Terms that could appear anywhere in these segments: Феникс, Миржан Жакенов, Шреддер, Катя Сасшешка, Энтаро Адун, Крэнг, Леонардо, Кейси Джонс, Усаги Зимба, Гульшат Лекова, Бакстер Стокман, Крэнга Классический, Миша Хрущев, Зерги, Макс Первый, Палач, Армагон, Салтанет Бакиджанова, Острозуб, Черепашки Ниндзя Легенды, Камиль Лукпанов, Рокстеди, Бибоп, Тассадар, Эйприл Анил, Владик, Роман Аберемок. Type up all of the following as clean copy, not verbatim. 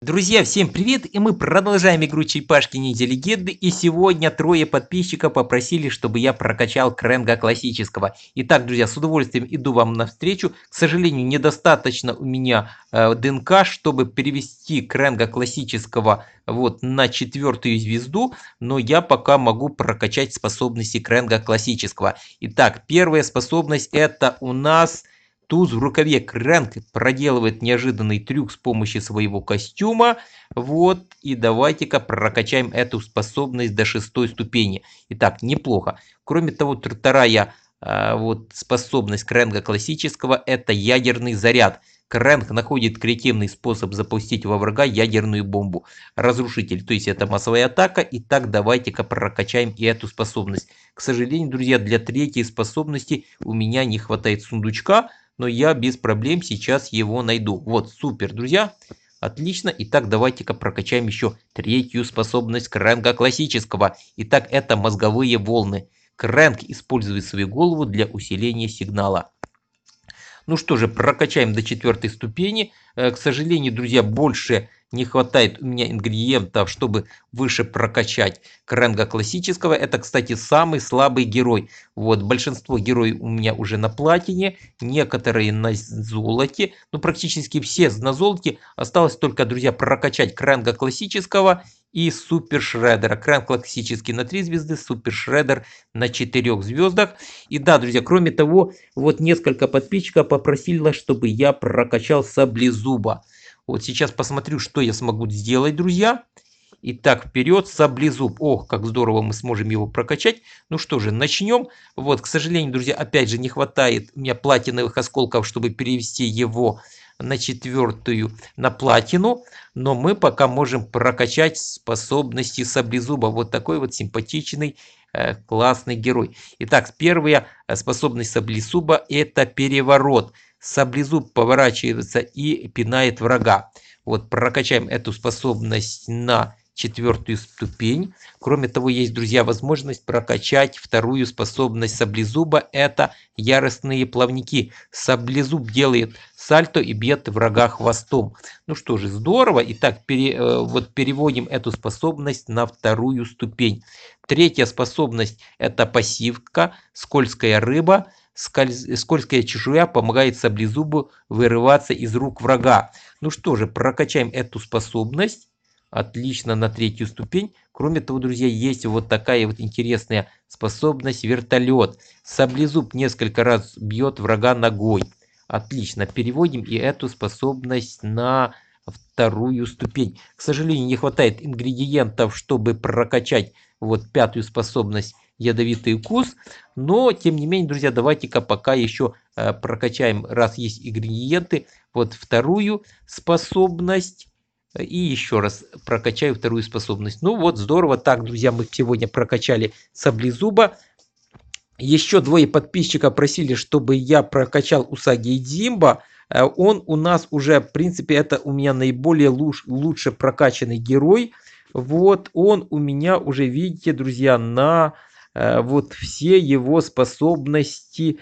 Друзья, всем привет, и мы продолжаем игру Черепашки Ниндзя Легенды, и сегодня трое подписчиков попросили, чтобы я прокачал Крэнга Классического. Итак, друзья, с удовольствием иду вам навстречу. К сожалению, недостаточно у меня ДНК, чтобы перевести Крэнга Классического вот на 4-ю звезду, но я пока могу прокачать способности Крэнга Классического. Итак, первая способность — это у нас... Туз в рукаве. Крэнг проделывает неожиданный трюк с помощью своего костюма. Вот, и давайте-ка прокачаем эту способность до 6-й ступени. Итак, неплохо. Кроме того, вторая вот способность Крэнга Классического — это ядерный заряд. Крэнг находит креативный способ запустить во врага ядерную бомбу. Разрушитель, то есть это массовая атака. Итак, давайте-ка прокачаем и эту способность. К сожалению, друзья, для 3-й способности у меня не хватает сундучка, но я без проблем сейчас его найду. Вот, супер, друзья. Отлично. Итак, давайте-ка прокачаем еще 3-ю способность Крэнга Классического. Итак, это мозговые волны. Крэнг использует свою голову для усиления сигнала. Ну что же, прокачаем до 4-й ступени. К сожалению, друзья, больше не хватает у меня ингредиентов, чтобы выше прокачать Крэнга Классического. Это, кстати, самый слабый герой. Вот, большинство героев у меня уже на платине, некоторые на золоте. Ну, практически все на золоте. Осталось только, друзья, прокачать Крэнга Классического и Супер Шреддера. Крэнг Классический на 3 звезды, Супер Шреддер на 4 звездах. И да, друзья, кроме того, вот несколько подписчиков попросили, чтобы я прокачал Саблезуба. Вот сейчас посмотрю, что я смогу сделать, друзья. Итак, вперед, Саблезуб. Ох, как здорово мы сможем его прокачать. Ну что же, начнем. Вот, к сожалению, друзья, опять же не хватает у меня платиновых осколков, чтобы перевести его на 4-ю, на платину. Но мы пока можем прокачать способности Саблезуба. Вот такой вот симпатичный, классный герой. Итак, первая способность Саблезуба — это переворот. Саблезуб поворачивается и пинает врага. Вот, прокачаем эту способность на 4-ю ступень. Кроме того, есть, друзья, возможность прокачать 2-ю способность Саблезуба. Это яростные плавники. Саблезуб делает сальто и бьет врага хвостом. Ну что же, здорово. Итак, переводим эту способность на 2-ю ступень. 3-я способность — это пассивка. Скользкая рыба. Скользкая чешуя помогает Саблезубу вырываться из рук врага. Ну что же, прокачаем эту способность. Отлично, на 3-ю ступень. Кроме того, друзья, есть вот такая вот интересная способность — вертолет. Саблезуб несколько раз бьет врага ногой. Отлично, переводим и эту способность на 2-ю ступень. К сожалению, не хватает ингредиентов, чтобы прокачать вот 5-ю способность ядовитый укус, но тем не менее, друзья, давайте-ка пока еще прокачаем, раз есть ингредиенты, вот 2-ю способность, и еще раз прокачаю 2-ю способность. Ну вот, здорово. Так, друзья, мы сегодня прокачали Саблезуба. Еще 2 подписчика просили, чтобы я прокачал Усаги Зимба. Он у нас уже, в принципе, это у меня наиболее лучше прокачанный герой. Вот, он у меня уже, видите, друзья, на... вот все его способности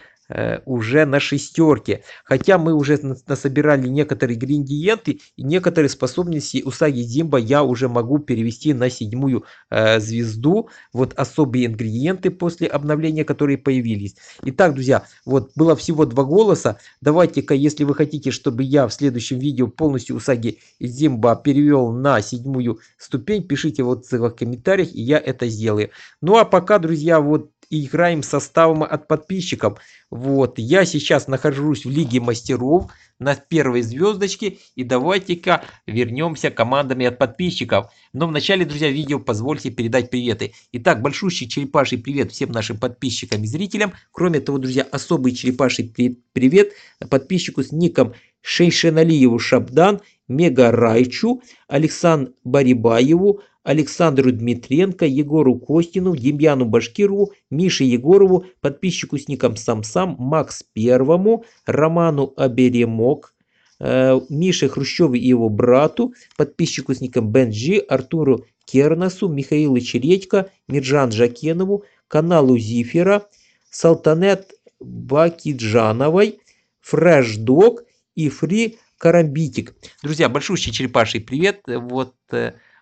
уже на 6-ке. Хотя мы уже насобирали некоторые ингредиенты, и некоторые способности Усаги Зимба я уже могу перевести на 7-ю звезду. Вот особые ингредиенты после обновления, которые появились. Итак, друзья, вот было всего 2 голоса. Давайте-ка, если вы хотите, чтобы я в следующем видео полностью Усаги Зимба перевел на 7-ю ступень, пишите вот в комментариях, и я это сделаю. Ну а пока, друзья, вот играем составом от подписчиков. Вот, я сейчас нахожусь в Лиге мастеров на 1-й звездочке. И давайте-ка вернемся командами от подписчиков. Но вначале, друзья, видео позвольте передать приветы. Итак, большущий черепаший привет всем нашим подписчикам и зрителям. Кроме того, друзья, особый черепаший привет подписчику с ником Шеншалиеву Шабдан, Мега Райчу, Александру Бурибаеву, Александру Дмитренко, Егору Костину, Демьяну Башкирову, Мише Егорову, подписчику с ником Самсам, Макс Первому, Роману Аберемок, Мише Хрущеву и его брату, подписчику с ником Бенджи, Артуру Кернасу, Михаилу Чередько, Миржан Жакенову, Каналу Зифера, Салтанет Бакиджановой, Фрешдок и Фри Карабитик. Друзья, большущий черепаший привет вот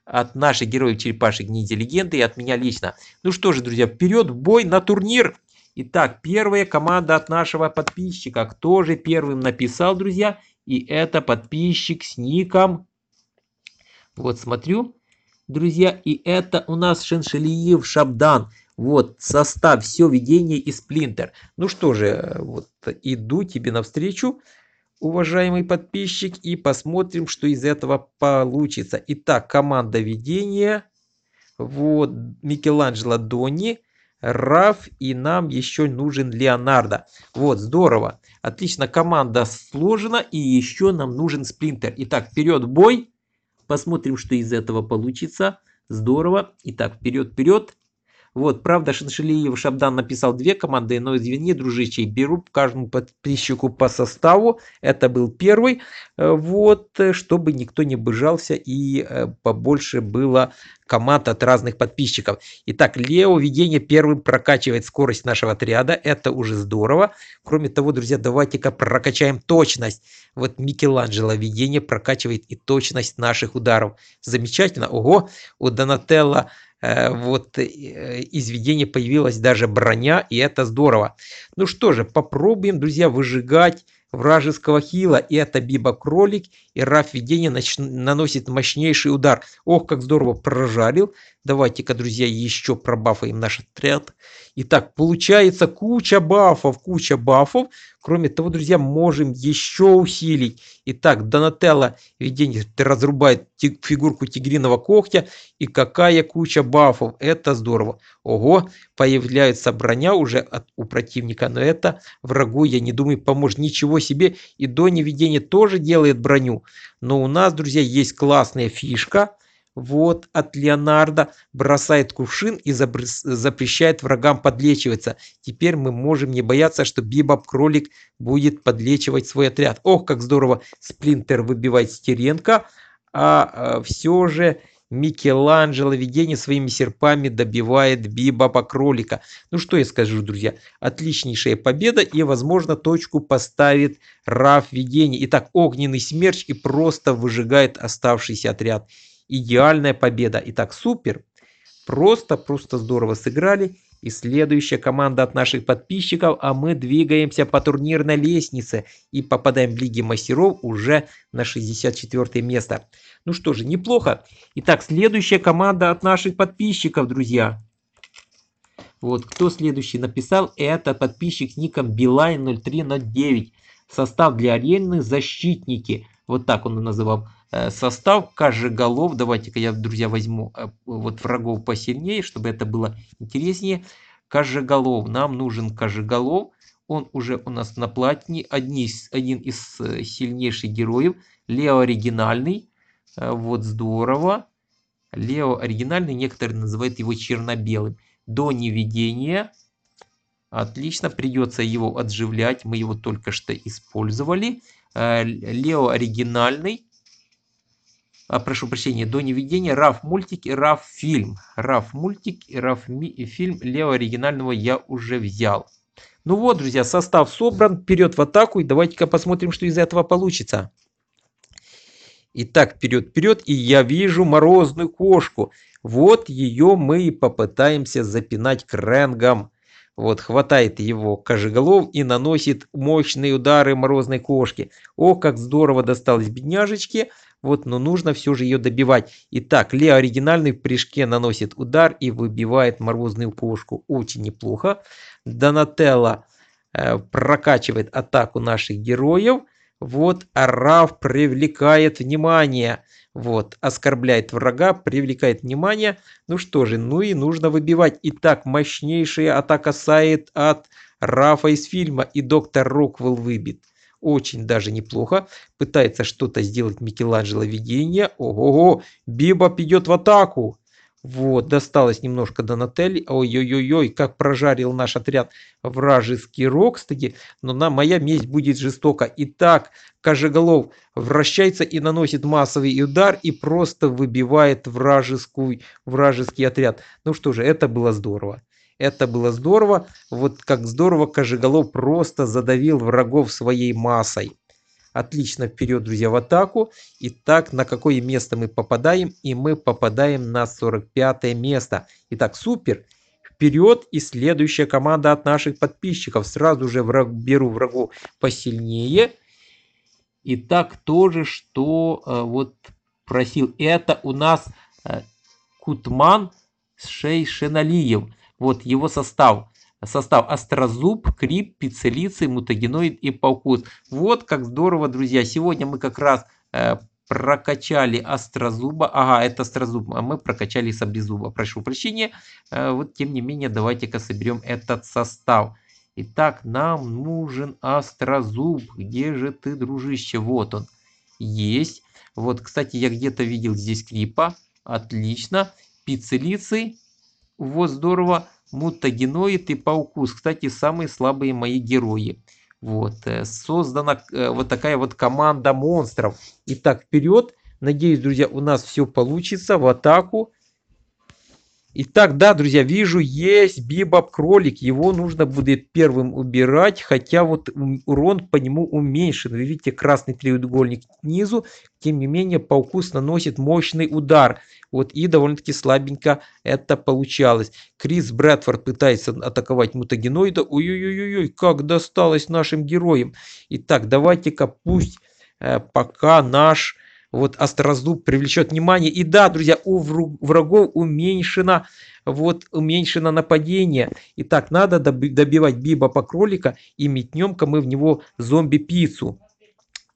от наших героев Черепашек Ниндзя Легенды и от меня лично. Ну что же, друзья, вперед в бой на турнир! Итак, первая команда от нашего подписчика. Кто же первым написал, друзья? И это подписчик с ником. Вот смотрю, друзья, и это у нас Шеншалиев Шабдан. Вот состав, все, видение и сплинтер. Ну что же, вот иду тебе навстречу, уважаемый подписчик, и посмотрим, что из этого получится. Итак, команда видения. Вот Микеланджело Донни. Раф, и нам еще нужен Леонардо. Вот, здорово. Отлично, команда сложена, и еще нам нужен сплинтер. Итак, вперед в бой. Посмотрим, что из этого получится. Здорово. Итак, вперед, вперед. Вот, правда, Шеншалиев Шабдан написал две команды, но извини, дружище, беру каждому подписчику по составу. Это был первый. Вот, чтобы никто не обижался и побольше было команд от разных подписчиков. Итак, Лео видение первым прокачивает скорость нашего отряда. Это уже здорово. Кроме того, друзья, давайте-ка прокачаем точность. Вот Микеланджело видение прокачивает и точность наших ударов. Замечательно. Ого, у Донателло вот из видения появилась даже броня, и это здорово. Ну что же, попробуем, друзья, выжигать вражеского хила. И это Биба Кролик, и Раф видение наносит мощнейший удар. Ох, как здорово прожарил. Давайте-ка, друзья, еще пробафаем наш отряд. Итак, получается куча бафов, куча бафов. Кроме того, друзья, можем еще усилить. Итак, Донателло видение разрубает фигурку тигриного когтя. И какая куча бафов. Это здорово. Ого, появляется броня уже у противника. Но это врагу, я не думаю, поможет. Ничего себе. И Донни видение тоже делает броню. Но у нас, друзья, есть классная фишка. Вот от Леонардо бросает кувшин и запрещает врагам подлечиваться. Теперь мы можем не бояться, что Бибоп-кролик будет подлечивать свой отряд. Ох, как здорово! Сплинтер выбивает Стеренко, а все же Микеланджело видение своими серпами добивает Бибопа-кролика. Ну что я скажу, друзья, отличнейшая победа, и возможно точку поставит Раф видение. Итак, огненный смерч и просто выжигает оставшийся отряд. Идеальная победа. Итак, супер. Просто здорово сыграли. И следующая команда от наших подписчиков. А мы двигаемся по турнирной лестнице. И попадаем в Лиги Мастеров уже на 64 место. Ну что же, неплохо. Итак, следующая команда от наших подписчиков, друзья. Вот кто следующий написал. Это подписчик с ником BeLine 0309. Состав для арены защитники. Вот так он и называл. Состав Кожеголов. Давайте-ка я, друзья, возьму вот врагов посильнее, чтобы это было интереснее. Кожеголов. Нам нужен Кожеголов. Он уже у нас на платине. Один из сильнейших героев. Лео оригинальный. Вот здорово. Лео оригинальный. Некоторые называют его черно-белым. До невидения. Отлично. Придется его отживлять. Мы его только что использовали. Лео оригинальный. Прошу прощения, до невидения, Раф мультик и Раф фильм. Раф мультик и Раф фильм Лео оригинального я уже взял. Ну вот, друзья, состав собран. Вперед в атаку. И давайте-ка посмотрим, что из этого получится. Итак, вперед, вперед. И я вижу морозную кошку. Вот ее мы и попытаемся запинать крэнгом. Вот, хватает его Кожеголов и наносит мощные удары морозной кошки. О, как здорово досталось бедняжечке. Вот, но нужно все же ее добивать. Итак, Лео оригинальный в прыжке наносит удар и выбивает морозную кошку. Очень неплохо. Донателло прокачивает атаку наших героев. Вот, Раф привлекает внимание. Вот, оскорбляет врага, привлекает внимание. Ну что же, ну и нужно выбивать. Итак, мощнейшая атака Сайт от Рафа из фильма. И доктор Роквелл выбит. Очень даже неплохо. Пытается что-то сделать Микеланджело видение. Ого-го, Бибоп идет в атаку. Вот, досталось немножко Донателли. Ой-ой-ой, как прожарил наш отряд вражеский Рокстеди. Но моя месть будет жестока. Итак, Кожеголов вращается и наносит массовый удар. И просто выбивает вражеский отряд. Ну что же, это было здорово. Это было здорово. Вот как здорово Кожеголов просто задавил врагов своей массой. Отлично, вперед, друзья, в атаку. Итак, на какое место мы попадаем? И мы попадаем на 45 место. Итак, супер. Вперед, и следующая команда от наших подписчиков. Сразу же беру врагу посильнее. Итак, тоже, что вот просил. Это у нас Кутман Шейшеналиев. Вот его состав. Состав: острозуб, крип, пиццелицы, мутагеноид и паукус. Вот как здорово, друзья. Сегодня мы как раз прокачали острозуба. Ага, это острозуб. А мы прокачали саблезуба. Прошу прощения. Вот тем не менее, давайте-ка соберем этот состав. Итак, нам нужен острозуб. Где же ты, дружище? Вот он. Есть. Вот, кстати, я где-то видел здесь крипа. Отлично. Пиццелицы. Вот здорово. Мутагеноид и паукус. Кстати, самые слабые мои герои. Вот. Создана вот такая вот команда монстров. Итак, вперед. Надеюсь, друзья, у нас все получится. В атаку. Итак, да, друзья, вижу, есть бибоп-кролик. Его нужно будет первым убирать. Хотя вот урон по нему уменьшен. Вы видите, красный треугольник снизу. Тем не менее, паукус наносит мощный удар. Вот, и довольно-таки слабенько это получалось. Крис Брэдфорд пытается атаковать мутагеноида. Ой-ой-ой, как досталось нашим героям. Итак, давайте-ка пусть пока наш... Вот острозуб привлечет внимание. И да, друзья, у врагов уменьшено, вот, уменьшено нападение. Итак, надо добивать бибопа кролика, и метнем-ка мы в него зомби-пиццу.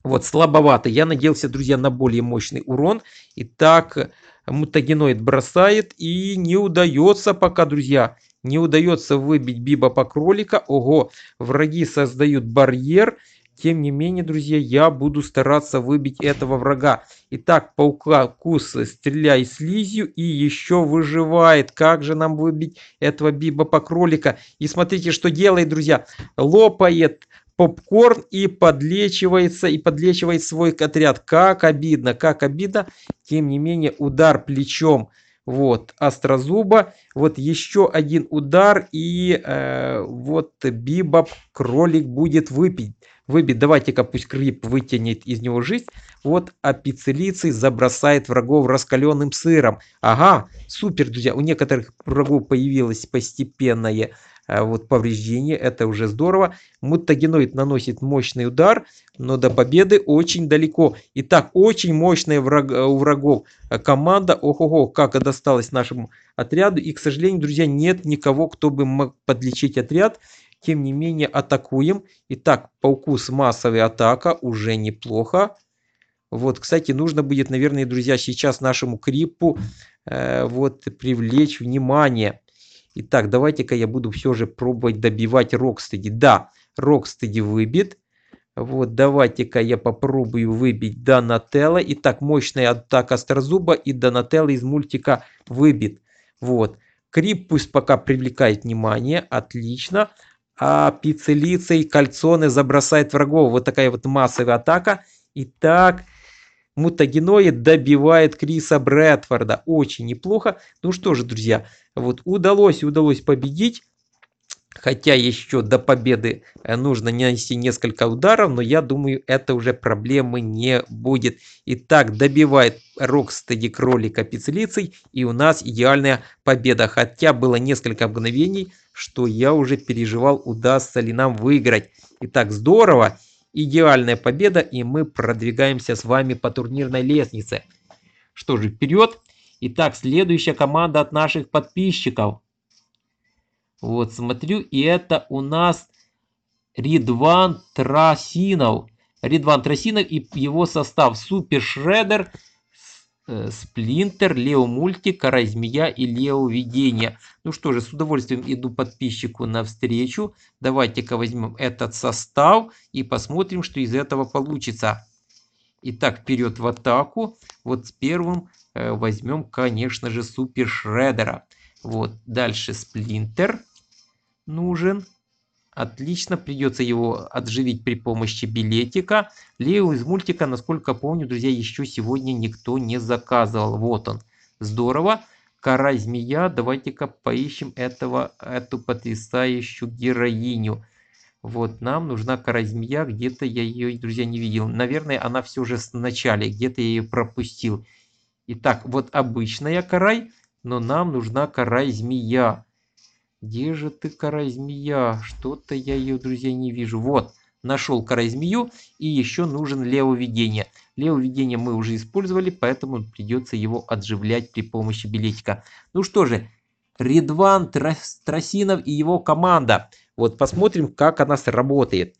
Вот, слабовато. Я надеялся, друзья, на более мощный урон. Итак, мутагеноид бросает, и не удается пока, друзья. Не удается выбить бибопа кролика. Ого, враги создают барьер. Тем не менее, друзья, я буду стараться выбить этого врага. Итак, паукус, стреляй слизью, и еще выживает. Как же нам выбить этого бибопа-кролика? И смотрите, что делает, друзья. Лопает попкорн и подлечивает свой отряд. Как обидно, как обидно. Тем не менее, удар плечом. Вот, острозуба, вот еще один удар, и вот бибоп-кролик будет выбит. Давайте-ка пусть крип вытянет из него жизнь. Вот, а пиццелицей забросает врагов раскаленным сыром. Ага, супер, друзья, у некоторых врагов появилось постепенное вот повреждение, это уже здорово. Мутагеноид наносит мощный удар, но до победы очень далеко. Итак, очень мощная у врагов команда. Ого-го, как досталось нашему отряду. И, к сожалению, друзья, нет никого, кто бы мог подлечить отряд. Тем не менее, атакуем. Итак, паукус, массовая атака, уже неплохо. Вот, кстати, нужно будет, наверное, друзья, сейчас нашему крипу вот привлечь внимание. Итак, давайте-ка я буду все же пробовать добивать Рокстеди. Да, Рокстеди выбит. Вот, давайте-ка я попробую выбить Донателло. Итак, мощная атака острозуба, и Донателло из мультика выбит. Вот. Крип пусть пока привлекает внимание. Отлично. А пиццелицей кальцоны забросает врагов. Вот такая вот массовая атака. Итак, мутагеноид добивает Криса Брэдфорда. Очень неплохо. Ну что же, друзья, вот удалось победить. Хотя еще до победы нужно нанести несколько ударов, но я думаю, это уже проблемы не будет. Итак, добивает Рокстеди кролика пиццелицей, и у нас идеальная победа. Хотя было несколько мгновений, что я уже переживал, удастся ли нам выиграть. Итак, здорово, идеальная победа, и мы продвигаемся с вами по турнирной лестнице. Что же, вперед. Итак, следующая команда от наших подписчиков. Вот, смотрю, и это у нас Ридван Трасинов. Ридван Трасинов и его состав: Супер Шреддер, Сплинтер, Лео Мультик, Кара Змея и Лео Видение. Ну что же, с удовольствием иду подписчику навстречу. Давайте-ка возьмем этот состав и посмотрим, что из этого получится. Итак, вперед в атаку. Вот с первым возьмем, конечно же, Супер Шреддера. Вот, дальше Сплинтер нужен. Отлично, придется его отживить при помощи билетика. Лео из мультика, насколько помню, друзья, еще сегодня никто не заказывал. Вот он, здорово. Кара Змея, давайте-ка поищем эту потрясающую героиню. Вот, нам нужна каразмия, где-то я ее, друзья, не видел. Наверное, она все же в начале, где-то я ее пропустил. Итак, вот обычная карай, но нам нужна каразмия. Где же ты, каразмия? Что-то я ее, друзья, не вижу. Вот, нашел каразмию, и еще нужен левоведение. Левоведение мы уже использовали, поэтому придется его отживлять при помощи билетика. Ну что же, Ридван Трасинов и его команда. Вот посмотрим, как она сработает.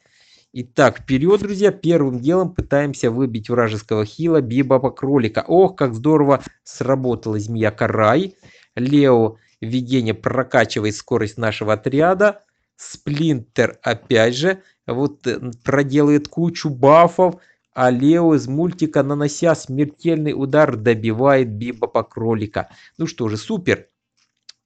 Итак, вперед, друзья. Первым делом пытаемся выбить вражеского хила Бибопа Кролика. Ох, как здорово сработала змея Карай. Лео Видение прокачивает скорость нашего отряда. Сплинтер опять же вот проделает кучу бафов. А Лео из мультика, нанося смертельный удар, добивает Бибопа Кролика. Ну что же, супер.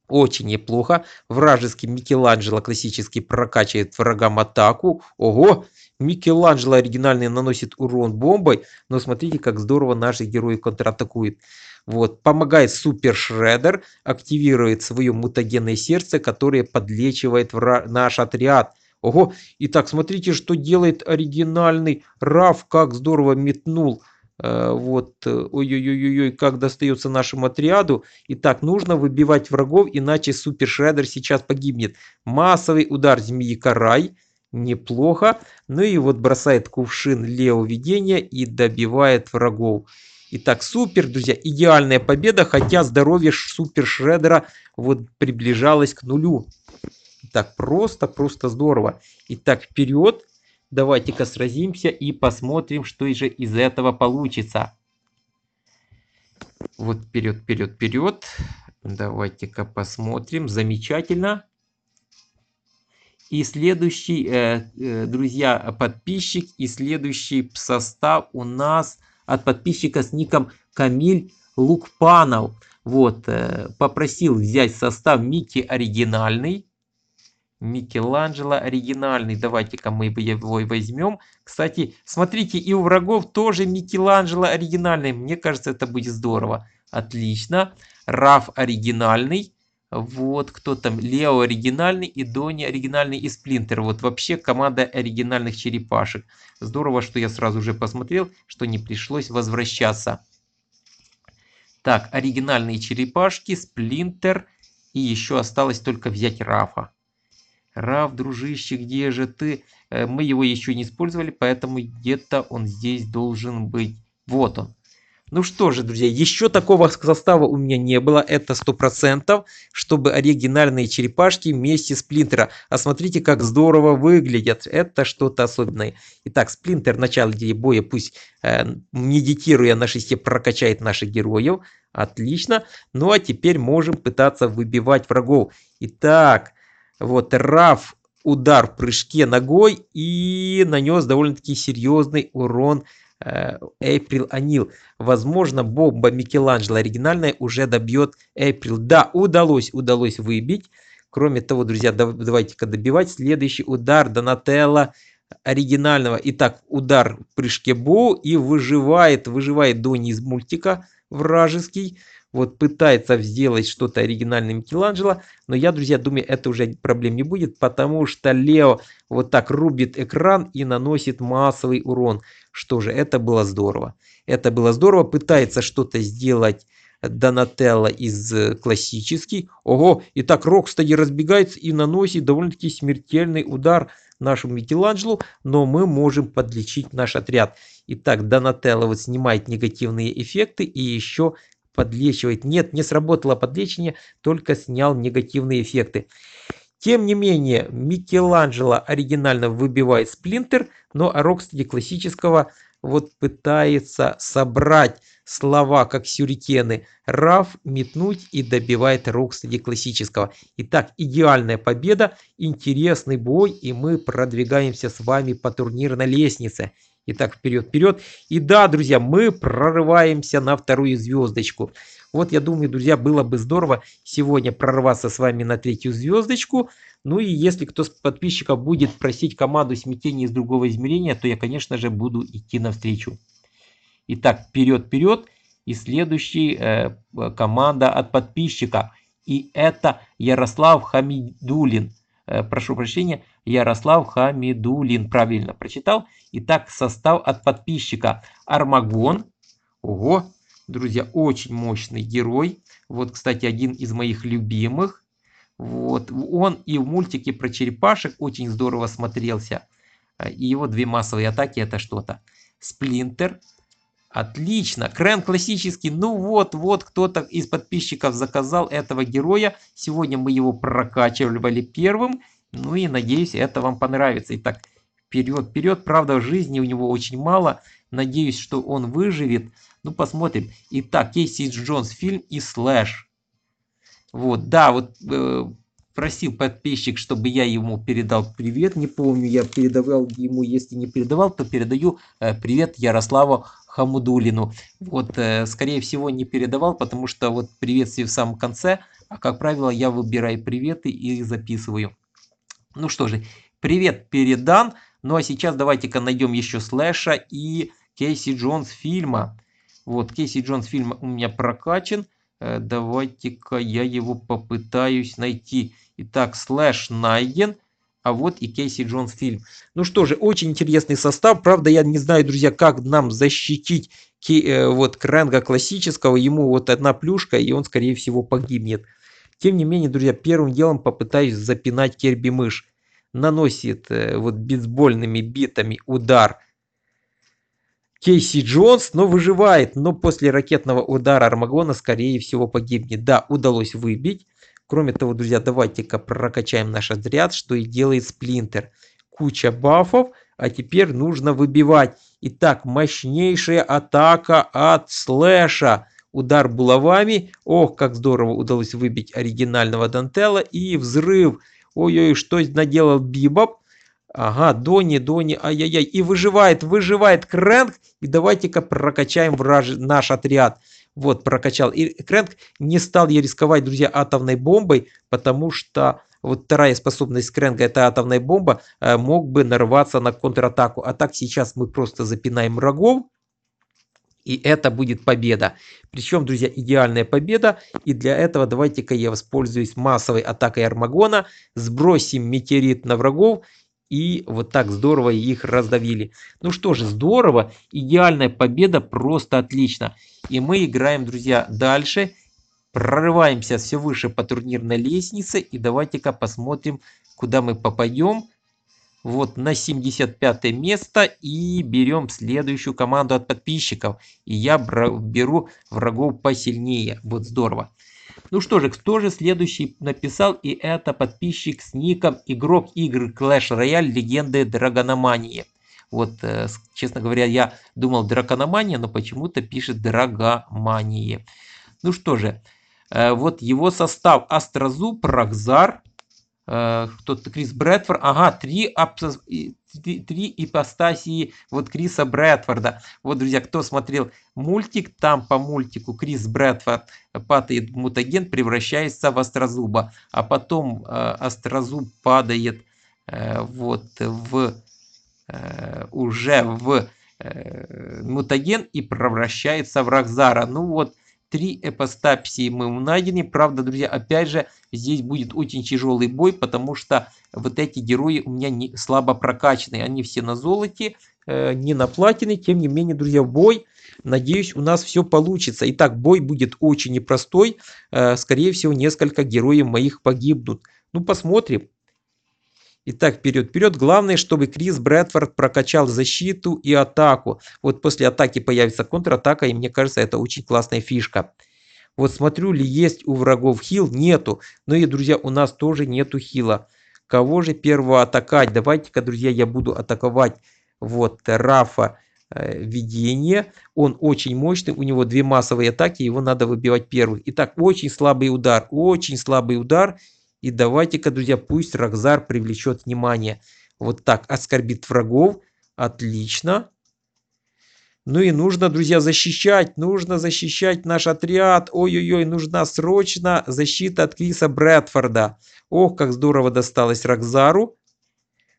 Очень неплохо. Вражеский Микеланджело классически прокачивает врагам атаку. Ого! Микеланджело оригинальный наносит урон бомбой. Но смотрите, как здорово наши герои контратакуют. Вот. Помогает Супер Шреддер. Активирует свое мутагенное сердце, которое подлечивает наш отряд. Ого! Итак, смотрите, что делает оригинальный Раф. Как здорово метнул. Вот, ой-ой-ой-ой, как достается нашему отряду. Итак, нужно выбивать врагов, иначе Супер Шреддер сейчас погибнет. Массовый удар змеи Карай. Неплохо. Ну и вот бросает кувшин Лео Видение и добивает врагов. Итак, супер, друзья, идеальная победа, хотя здоровье Супер Шреддера вот приближалось к нулю. Итак, просто здорово. Итак, вперед. Давайте-ка сразимся и посмотрим, что же из этого получится. Вот вперед. Давайте-ка посмотрим. Замечательно. И следующий, друзья, подписчик. И следующий состав у нас от подписчика с ником Камиль Лукпанов. Вот, попросил взять состав Микки оригинальный. Микеланджело оригинальный. Давайте-ка мы его возьмем. Кстати, смотрите, и у врагов тоже Микеланджело оригинальный. Мне кажется, это будет здорово. Отлично. Раф оригинальный. Вот кто там. Лео оригинальный. И Дони оригинальный. И Сплинтер. Вот вообще команда оригинальных черепашек. Здорово, что я сразу же посмотрел, что не пришлось возвращаться. Так, оригинальные черепашки, Сплинтер. И еще осталось только взять Рафа. Раф, дружище, где же ты? Мы его еще не использовали, поэтому где-то он здесь должен быть. Вот он. Ну что же, друзья, еще такого состава у меня не было. Это 100%, чтобы оригинальные черепашки вместе с Сплинтером. А смотрите, как здорово выглядят. Это что-то особенное. Итак, Сплинтер в начале боя, пусть медитируя на шесте, прокачает наших героев. Отлично. Ну а теперь можем пытаться выбивать врагов. Итак... Вот Раф, удар в прыжке ногой и нанес довольно-таки серьезный урон Эйприл Анил. Возможно, бомба Микеланджело оригинальная уже добьет Эйприл. Да, удалось выбить. Кроме того, друзья, давайте-ка добивать. Следующий удар Донателло оригинального. Итак, удар в прыжке Боу и выживает Донни из мультика вражеский. Вот пытается сделать что-то оригинальное Микеланджело. Но я, друзья, думаю, это уже проблем не будет. Потому что Лео вот так рубит экран и наносит массовый урон. Что же, это было здорово. Это было здорово. Пытается что-то сделать Донателло из классический. Ого! Итак, Рокстеди разбегается и наносит довольно-таки смертельный удар нашему Микеланджелу. Но мы можем подлечить наш отряд. Итак, Донателло вот снимает негативные эффекты и еще... подлечивает. Нет, не сработало подлечение, только снял негативные эффекты. Тем не менее, Микеланджело оригинально выбивает Сплинтер, но Рокстеди классического вот пытается собрать слова, как сюрикены, Раф, метнуть и добивает Рокстеди классического. Итак, идеальная победа, интересный бой, и мы продвигаемся с вами по турнирной лестнице. Итак, вперед. И да, друзья, мы прорываемся на вторую звездочку. Вот я думаю, друзья, было бы здорово сегодня прорваться с вами на третью звездочку. Ну и если кто с подписчиков будет просить команду смятения из другого измерения, то я, конечно же, буду идти навстречу. Итак, вперед. И следующая команда от подписчика. И это Ярослав Хамидулин. прошу прощения, Ярослав Хамидулин правильно прочитал. Итак, состав от подписчика: Армагон. Ого, друзья, очень мощный герой. Вот, кстати, один из моих любимых. Вот, он и в мультике про черепашек очень здорово смотрелся. И его две массовые атаки — это что-то. Сплинтер. Отлично. Крэнг классический. Ну вот, вот кто-то из подписчиков заказал этого героя. Сегодня мы его прокачивали первым. Ну и надеюсь, это вам понравится. Итак, вперед, вперед. Правда, жизни у него очень мало. Надеюсь, что он выживет. Ну, посмотрим. Итак, Кейси Джонс, фильм и слэш. Вот, да, вот просил подписчик, чтобы я ему передал привет. Не помню, я передавал ему, если не передавал, то передаю привет Ярославу Хамидулину. Вот, скорее всего, не передавал, потому что вот приветствие в самом конце, а как правило, я выбираю приветы и записываю. Ну что же, привет передан. Ну а сейчас давайте-ка найдем еще слэша и Кейси Джонс фильма. Вот, Кейси Джонс фильм у меня прокачан. Давайте-ка я его попытаюсь найти. Итак, слэш найден. А вот и Кейси Джонс фильм. Ну что же, очень интересный состав. Правда, я не знаю, друзья, как нам защитить вот Крэнга классического. Ему вот одна плюшка, и он, скорее всего, погибнет. Тем не менее, друзья, первым делом попытаюсь запинать Керби-мышь. Наносит вот бейсбольными битами удар Кейси Джонс, но выживает. Но после ракетного удара Армагона, скорее всего, погибнет. Да, удалось выбить. Кроме того, друзья, давайте-ка прокачаем наш отряд, что и делает Сплинтер. Куча бафов, а теперь нужно выбивать. Итак, мощнейшая атака от слэша. Удар булавами. Ох, как здорово удалось выбить оригинального Дантела. И взрыв. Ой-ой, что наделал Бибоп. Ага, Донни, Донни, ай-яй-яй. И выживает, выживает Крэнг. И давайте-ка прокачаем наш отряд. Вот, прокачал. И Крэнг не стал я рисковать, друзья, атомной бомбой, потому что вот вторая способность Крэнга, это атомная бомба, мог бы нарваться на контратаку. А так сейчас мы просто запинаем врагов. И это будет победа. Причем, друзья, идеальная победа. И для этого давайте-ка я воспользуюсь массовой атакой Армагона. Сбросим метеорит на врагов. И вот так здорово их раздавили. Ну что же, здорово. Идеальная победа, просто отлично. И мы играем, друзья, дальше. Прорываемся все выше по турнирной лестнице. И давайте-ка посмотрим, куда мы попадем. Вот на 75 место. И берем следующую команду от подписчиков. И я беру врагов посильнее. Вот здорово. Ну что же, кто же следующий написал? И это подписчик с ником «Игрок игр Clash Royale Легенды Драгономании». Вот, честно говоря, я думал «Дракономания», но почему-то пишет «Драгомании». Ну что же, вот его состав: Астрозуб, Рокзар, кто-то Крис Брэдфорд. Ага, три ипостасии вот Криса Брэдфорда. Вот, друзья, кто смотрел мультик, там по мультику Крис Брэдфорд падает в мутаген, превращается в Острозуба. А потом Острозуб падает вот в уже в мутаген и превращается в Рокзара. Ну вот, три эпостасии мы найдены. Правда, друзья, опять же, здесь будет очень тяжелый бой, потому что вот эти герои у меня не слабо прокачаны. Они все на золоте, не на платины. Тем не менее, друзья, бой. Надеюсь, у нас все получится. Итак, бой будет очень непростой. Скорее всего, несколько героев моих погибнут. Ну, посмотрим. Итак, вперед, вперед. Главное, чтобы Крис Брэдфорд прокачал защиту и атаку. Вот после атаки появится контратака, и мне кажется, это очень классная фишка. Вот смотрю, ли есть у врагов хил. Нету. Ну и, друзья, у нас тоже нету хила. Кого же первого атакать? Давайте-ка, друзья, я буду атаковать вот Рафа Видение. Он очень мощный, у него две массовые атаки, его надо выбивать первых. Итак, очень слабый удар, очень слабый удар. И давайте-ка, друзья, пусть Рокзар привлечет внимание. Вот так, оскорбит врагов. Отлично. Ну и нужно, друзья, защищать. Нужно защищать наш отряд. Ой-ой-ой, нужна срочно защита от Криса Брэдфорда. Ох, как здорово досталось Рокзару.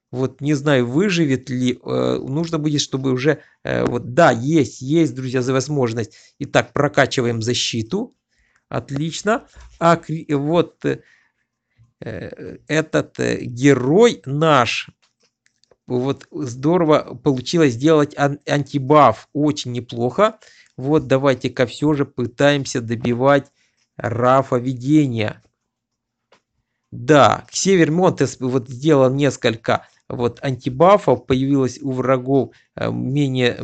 Вот, не знаю, выживет ли. Нужно будет, чтобы уже... вот, да, есть, есть, друзья, за возможность. Итак, прокачиваем защиту. Отлично. А вот... этот герой наш. Вот здорово получилось сделать антибаф. Очень неплохо. Вот давайте-ка все же пытаемся добивать Рафа Видения. Да, Ксевер Монтес вот сделал несколько вот антибафов. Появилась у врагов менее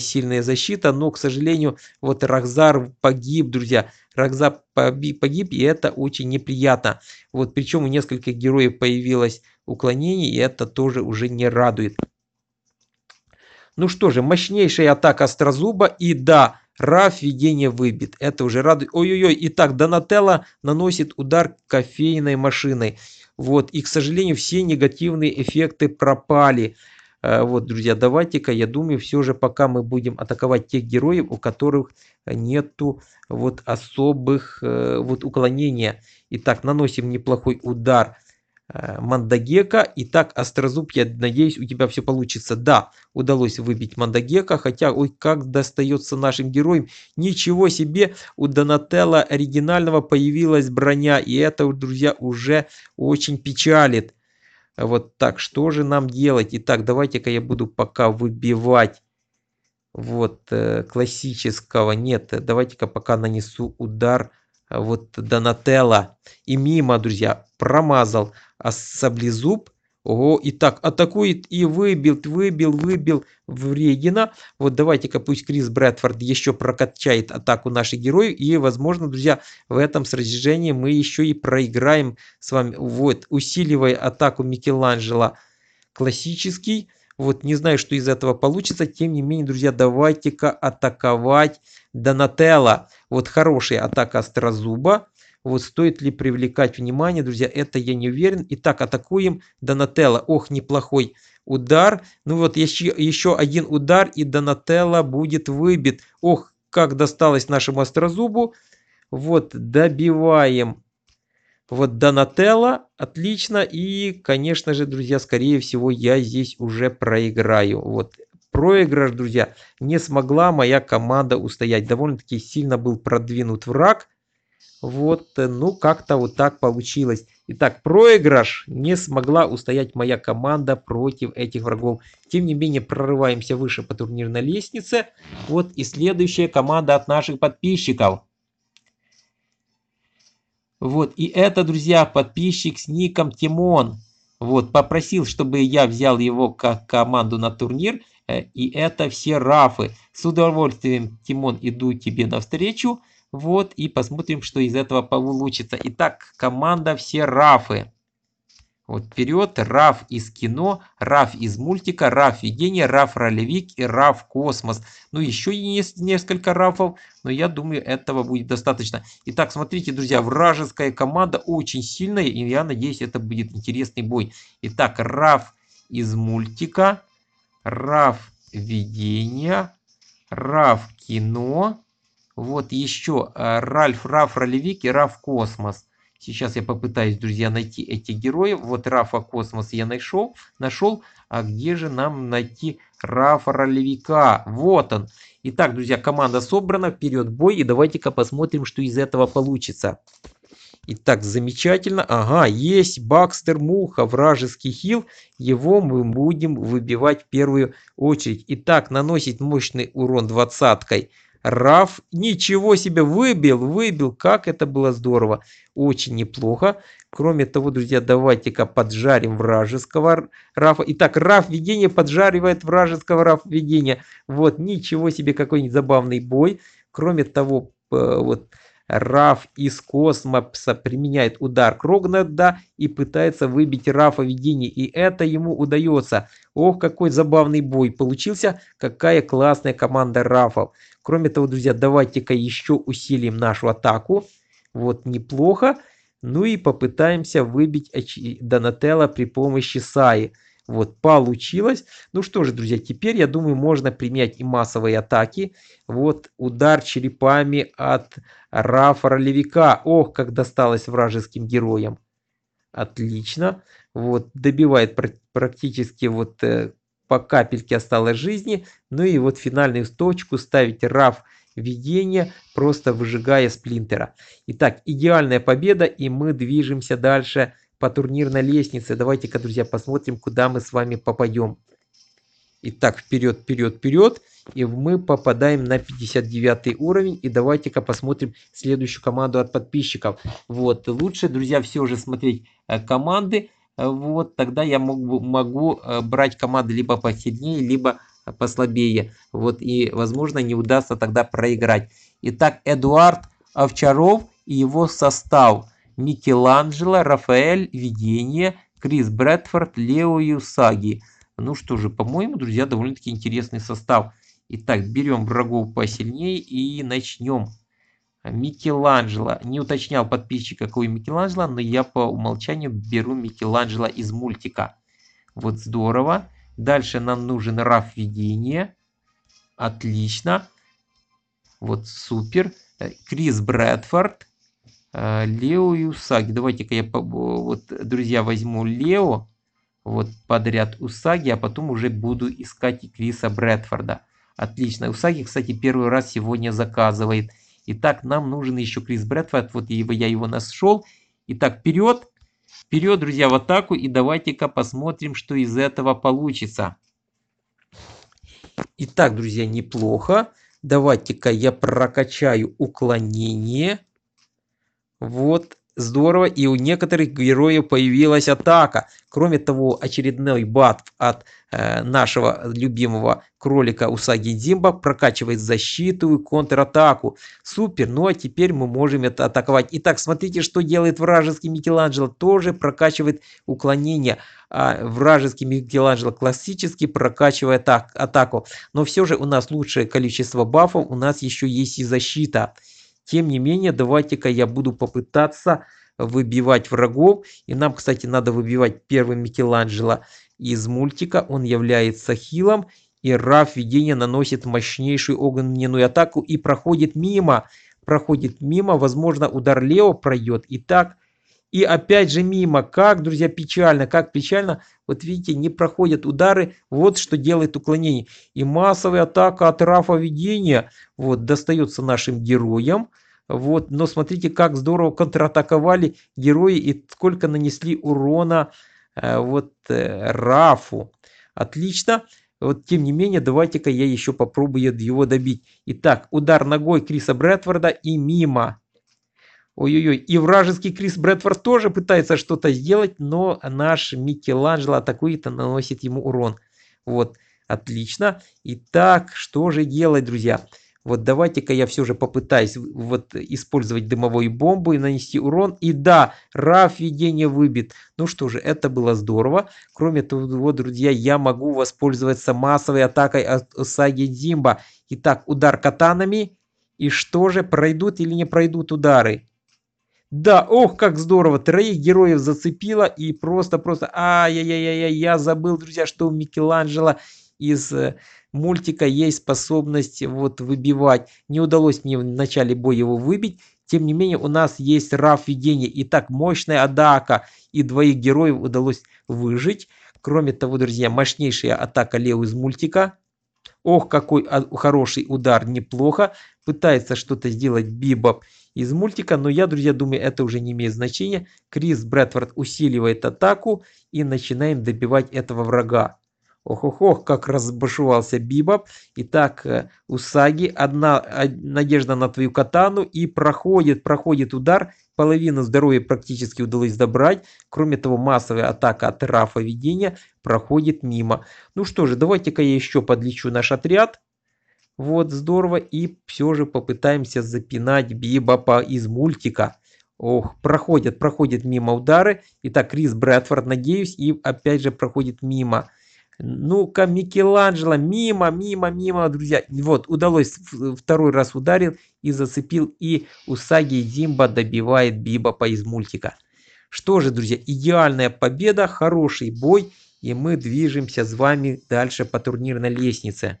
сильная защита, но, к сожалению, вот Рахзар погиб, друзья. Рахзар погиб, и это очень неприятно. Вот причем у нескольких героев появилось уклонение, и это тоже уже не радует. Ну что же, мощнейшая атака Острозуба, и да, Раф Видение выбит. Это уже радует. Ой-ой-ой, итак, Донателло наносит удар кофейной машиной. Вот, и, к сожалению, все негативные эффекты пропали. Вот, друзья, давайте-ка, я думаю, все же пока мы будем атаковать тех героев, у которых нету вот особых вот уклонения. Итак, наносим неплохой удар Мандагека. Итак, Острозуб, я надеюсь, у тебя все получится. Да, удалось выбить Мандагека, хотя, ой, как достается нашим героям. Ничего себе, у Донателло оригинального появилась броня, и это, друзья, уже очень печалит. Вот так, что же нам делать? Итак, давайте-ка я буду пока выбивать вот классического. Нет, давайте-ка пока нанесу удар вот Донателло. И мимо, друзья, промазал. А Саблезуб, ого, итак, атакует и выбил Вредина. Вот давайте-ка пусть Крис Брэдфорд еще прокачает атаку наших героев. И, возможно, друзья, в этом сражении мы еще и проиграем с вами. Вот, усиливая атаку Микеланджело классический. Вот, не знаю, что из этого получится. Тем не менее, друзья, давайте-ка атаковать Донателло. Вот хорошая атака Острозуба. Вот стоит ли привлекать внимание, друзья, это я не уверен. Итак, атакуем Донателло. Ох, неплохой удар. Ну вот еще один удар, и Донателло будет выбит. Ох, как досталось нашему Острозубу. Вот, добиваем вот Донателло. Отлично. И, конечно же, друзья, скорее всего, я здесь уже проиграю. Вот. Проигрыш, друзья. Не смогла моя команда устоять. Довольно-таки сильно был продвинут враг. Вот, ну как-то вот так получилось. Итак, проигрыш. Не смогла устоять моя команда против этих врагов. Тем не менее, прорываемся выше по турнирной лестнице. Вот и следующая команда от наших подписчиков. Вот, и это, друзья, подписчик с ником Тимон. Вот, попросил, чтобы я взял его как команду на турнир. И это все Рафы. С удовольствием, Тимон, иду тебе навстречу. Вот, и посмотрим, что из этого получится. Итак, команда все Рафы. Вот вперед. Раф из кино, Раф из мультика, Раф Видение, Раф Ролевик и Раф Космос. Ну, еще есть несколько Рафов, но я думаю, этого будет достаточно. Итак, смотрите, друзья, вражеская команда очень сильная, и я надеюсь, это будет интересный бой. Итак, Раф из мультика, Раф Видение, Раф кино. Вот еще Ральф, Раф Ролевик и Раф Космос. Сейчас я попытаюсь, друзья, найти этих героев. Вот Рафа Космос я нашел. А где же нам найти Рафа Ролевика? Вот он. Итак, друзья, команда собрана. Вперед бой. И давайте-ка посмотрим, что из этого получится. Итак, замечательно. Ага, есть Бакстер Муха, вражеский хил. Его мы будем выбивать в первую очередь. Итак, наносит мощный урон 20-кой. Раф, ничего себе, выбил, как это было здорово, очень неплохо. Кроме того, друзья, давайте-ка поджарим вражеского Рафа. Итак, Раф Видение поджаривает вражеского Раф Видения. Вот, ничего себе, какой-нибудь забавный бой. Кроме того, вот Раф из космоса применяет удар Крогнада и пытается выбить Рафа Видения. И это ему удается. Ох, какой забавный бой получился. Какая классная команда Рафов. Кроме того, друзья, давайте-ка еще усилим нашу атаку. Вот, неплохо. Ну и попытаемся выбить Донателло при помощи Саи. Вот, получилось. Ну что же, друзья, теперь, я думаю, можно применять и массовые атаки. Вот, удар черепами от Рафа Ролевика. Ох, как досталось вражеским героям. Отлично. Вот, добивает практически вот по капельке осталось жизни. Ну и вот финальную точку ставить Раф видение, просто выжигая сплинтера. Итак, идеальная победа, и мы движемся дальше по турнирной лестнице. Давайте-ка, друзья, посмотрим, куда мы с вами попадем. Итак, вперед, вперед, вперед. И мы попадаем на 59 уровень. И давайте-ка посмотрим следующую команду от подписчиков. Вот, лучше, друзья, все же смотреть команды. Вот, тогда я могу брать команды либо посильнее, либо послабее. Вот, и, возможно, не удастся тогда проиграть. Итак, Эдуард Овчаров и его состав. Микеланджело, Рафаэль, Видение, Крис Брэдфорд, Лео и Усаги. Ну что же, по-моему, друзья, довольно-таки интересный состав. Итак, берем врагов посильнее и начнем. Микеланджело. Не уточнял подписчик, какой Микеланджело, но я по умолчанию беру Микеланджело из мультика. Вот здорово. Дальше нам нужен Раф Видение. Отлично. Вот супер. Крис Брэдфорд. Лео и Усаги. Давайте-ка я, вот, друзья, возьму Лео. Вот подряд Усаги, а потом уже буду искать и Криса Брэдфорда. Отлично. Усаги, кстати, первый раз сегодня заказывает. Итак, нам нужен еще Крис Брэдфорд. Вот я его нашел. Итак, вперед. Вперед, друзья, в атаку. И давайте-ка посмотрим, что из этого получится. Итак, друзья, неплохо. Давайте-ка я прокачаю уклонение. Вот. Здорово, и у некоторых героев появилась атака. Кроме того, очередной бат от нашего любимого кролика Усаги Зимба прокачивает защиту и контратаку. Супер, ну а теперь мы можем это атаковать. Итак, смотрите, что делает вражеский Микеланджело. Тоже прокачивает уклонение. А вражеский Микеланджело классически прокачивает атаку. Но все же у нас лучшее количество бафов, у нас еще есть и защита. Тем не менее, давайте-ка я буду попытаться выбивать врагов. И нам, кстати, надо выбивать первый Микеланджело из мультика. Он является хилом. И Раф Видение наносит мощнейшую огненную атаку и проходит мимо. Проходит мимо. Возможно, удар Лео пройдет. Итак, и опять же мимо. Как, друзья, печально, как печально. Вот видите, не проходят удары. Вот что делает уклонение. И массовая атака от Рафа Видения. Вот, достается нашим героям. Вот, но смотрите, как здорово контратаковали герои и сколько нанесли урона вот Рафу. Отлично. Вот, тем не менее, давайте-ка я еще попробую его добить. Итак, удар ногой Криса Брэдфорда и мимо. Ой-ой-ой, и вражеский Крис Брэдфорд тоже пытается что-то сделать, но наш Микеланджело атакует и наносит ему урон. Вот, отлично. Итак, что же делать, друзья? Вот давайте-ка я все же попытаюсь вот использовать дымовую бомбу и нанести урон. И да, Раф Видение выбит. Ну что же, это было здорово. Кроме того, друзья, я могу воспользоваться массовой атакой от Усаги Зимба. Итак, удар катанами. И что же, пройдут или не пройдут удары? Да, ох, как здорово, троих героев зацепило и просто-просто, ай-яй-яй-яй, я забыл, друзья, что у Микеланджело из мультика есть способность вот выбивать. Не удалось мне в начале боя его выбить, тем не менее у нас есть Раф Видение. Итак, мощная атака, и двоих героев удалось выжить. Кроме того, друзья, мощнейшая атака Лео из мультика. Ох, какой хороший удар, неплохо. Пытается что-то сделать Бибоп из мультика, но я, друзья, думаю, это уже не имеет значения. Крис Брэдфорд усиливает атаку и начинаем добивать этого врага. Ох-ох-ох, как разбушевался Бибоп. Итак, Усаги, одна надежда на твою катану, и проходит удар. Половину здоровья практически удалось добрать. Кроме того, массовая атака от Рафа Видения проходит мимо. Ну что же, давайте-ка я еще подлечу наш отряд. Вот, здорово. И все же попытаемся запинать Бибопа из мультика. Ох, проходят мимо удары. Итак, Крис Брэдфорд, надеюсь, и опять же проходит мимо. Ну-ка, Микеланджело, мимо, друзья. Вот, удалось, второй раз ударил и зацепил. И Усаги Зимба добивает Бибопа из мультика. Что же, друзья, идеальная победа, хороший бой. И мы движемся с вами дальше по турнирной лестнице.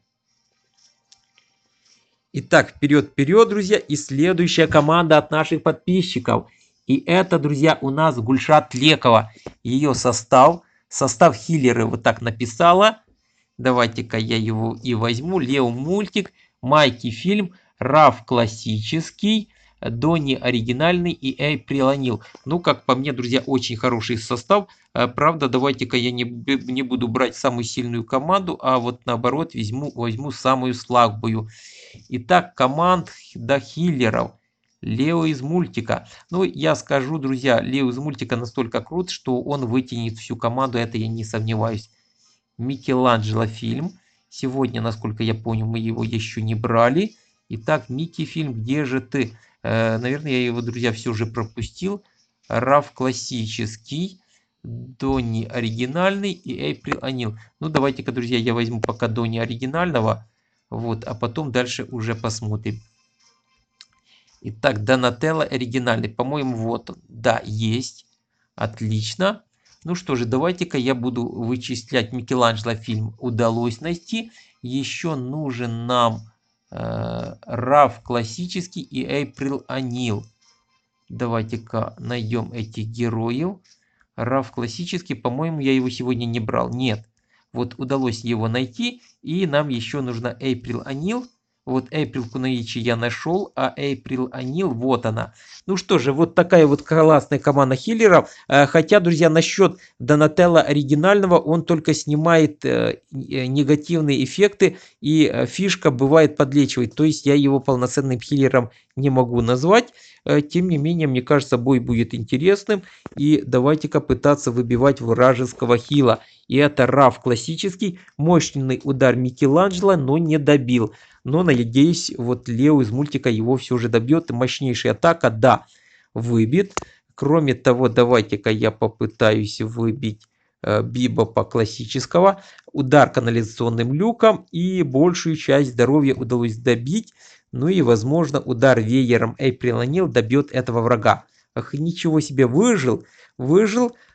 Итак, вперед, друзья. И следующая команда от наших подписчиков. И это, друзья, у нас Гульшат Лекова. Ее состав... Состав хиллеры вот так написала. Давайте-ка я его и возьму. Лео мультик, Майки фильм, Раф классический, Донни оригинальный и Эй прилонил. Ну, как по мне, друзья, очень хороший состав. Правда, давайте-ка я не буду брать самую сильную команду, а вот наоборот возьму самую слабую. Итак, команд до хиллеров. Лео из мультика. Ну, я скажу, друзья, Лео из мультика настолько крут, что он вытянет всю команду, это я не сомневаюсь. Микеланджело фильм. Сегодня, насколько я понял, мы его еще не брали. Итак, Микки фильм, где же ты? Наверное, я его, друзья, все же пропустил. Раф классический. Донни оригинальный и Эйприл Анил. Ну, давайте-ка, друзья, я возьму пока Донни оригинального. Вот, а потом дальше уже посмотрим. Итак, Донателло оригинальный. По-моему, вот он. Да, есть. Отлично. Ну что же, давайте-ка я буду вычислять Микеланджело фильм. Удалось найти. Еще нужен нам Раф классический и Эйприл Анил. Давайте-ка найдем этих героев. Раф классический, по-моему, я его сегодня не брал. Нет. Вот удалось его найти. И нам еще нужна Эйприл Анил. Вот Эйприл Кунаичи я нашел, а Эйприл Анил, вот она. Ну что же, вот такая вот классная команда хиллеров. Хотя, друзья, насчет Донателло оригинального, он только снимает негативные эффекты и фишка бывает подлечивает. То есть я его полноценным хиллером не могу назвать. Тем не менее, мне кажется, бой будет интересным. И давайте-ка пытаться выбивать вражеского хила. И это Раф классический, мощный удар Микеланджело, но не добил. Но, надеюсь, вот Лео из мультика его все же добьет. Мощнейшая атака, да, выбит. Кроме того, давайте-ка я попытаюсь выбить Бибопа классического. Удар канализационным люком и большую часть здоровья удалось добить. Ну и, возможно, удар веером Эйприл Анил добьет этого врага. Ах, ничего себе, выжил.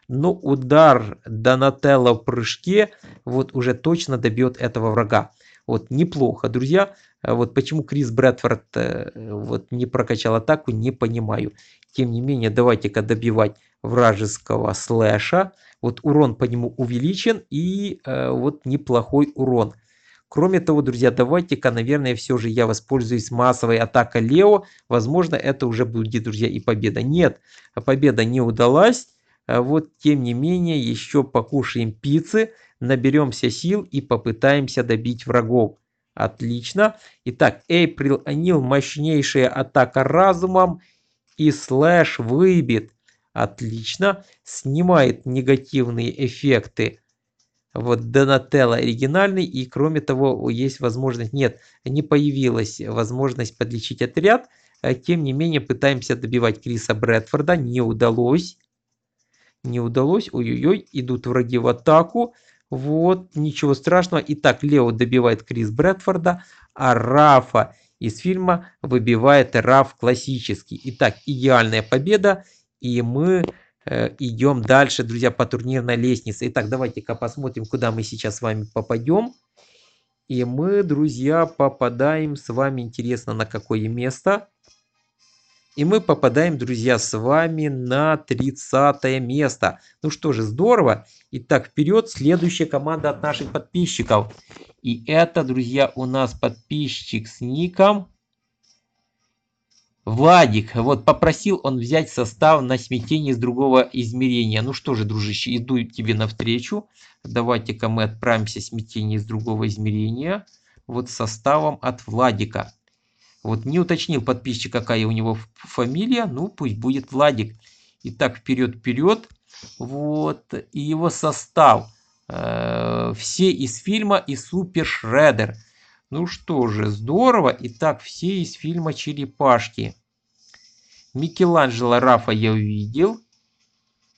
Но удар Донателло в прыжке вот уже точно добьет этого врага. Вот неплохо, друзья. Вот почему Крис Брэдфорд вот не прокачал атаку, не понимаю. Тем не менее, давайте-ка добивать вражеского слэша. Вот урон по нему увеличен и вот неплохой урон. Кроме того, друзья, давайте-ка, наверное, все же я воспользуюсь массовой атакой Лео. Возможно, это уже будет, друзья, и победа. Нет, победа не удалась. Вот, тем не менее, еще покушаем пиццы, наберемся сил и попытаемся добить врагов. Отлично. Итак, Эйприл Анил, мощнейшая атака разумом и слэш выбит. Отлично. Снимает негативные эффекты. Вот Донателло оригинальный и, кроме того, есть возможность... Нет, не появилась возможность подлечить отряд. Тем не менее, пытаемся добивать Криса Брэдфорда. Не удалось. Ой-ой-ой, идут враги в атаку. Вот, ничего страшного. Итак, Лео добивает Крис Брэдфорда, а Рафа из фильма выбивает Раф классический. Итак, идеальная победа. И мы идем дальше, друзья, по турнирной лестнице. Итак, давайте-ка посмотрим, куда мы сейчас с вами попадем. И мы, друзья, попадаем с вами, интересно, на какое место. И мы попадаем, друзья, с вами на 30 место. Ну что же, здорово. Итак, вперед, следующая команда от наших подписчиков. И это, друзья, у нас подписчик с ником Владик. Вот попросил он взять состав на смятение с другого измерения. Ну что же, дружище, иду тебе навстречу. Давайте-ка мы отправимся в смятение с другого измерения. Вот составом от Владика. Вот не уточнил подписчик, какая у него фамилия. Ну, пусть будет Владик. Итак, вперед. Вот. И его состав. Все из фильма и Супер Шреддер. Ну что же, здорово. Итак, все из фильма «Черепашки». Микеланджело Рафа я увидел.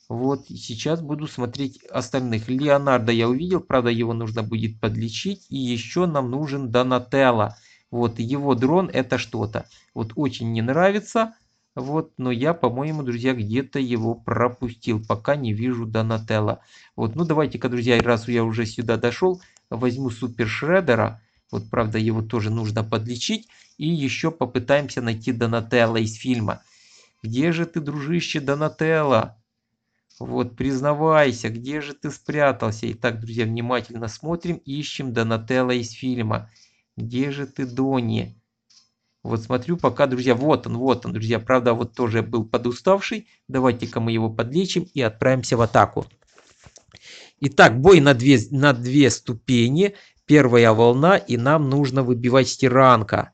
Вот. И сейчас буду смотреть остальных. Леонардо я увидел. Правда, его нужно будет подлечить. И еще нам нужен Донателло. Вот, его дрон это что-то. Вот, очень не нравится. Вот, но я, по-моему, друзья, где-то его пропустил. Пока не вижу Донателло. Вот, ну, давайте-ка, друзья, раз я уже сюда дошел, возьму Супер Шреддера. Вот, правда, его тоже нужно подлечить. И еще попытаемся найти Донателло из фильма. Где же ты, дружище, Донателло? Вот, признавайся, где же ты спрятался? Итак, друзья, внимательно смотрим, ищем Донателло из фильма. Где же ты, Донни? Вот смотрю, пока, друзья, вот он, друзья. Правда, вот тоже был подуставший. Давайте-ка мы его подлечим и отправимся в атаку. Итак, бой на две ступени. Первая волна, и нам нужно выбивать тиранка.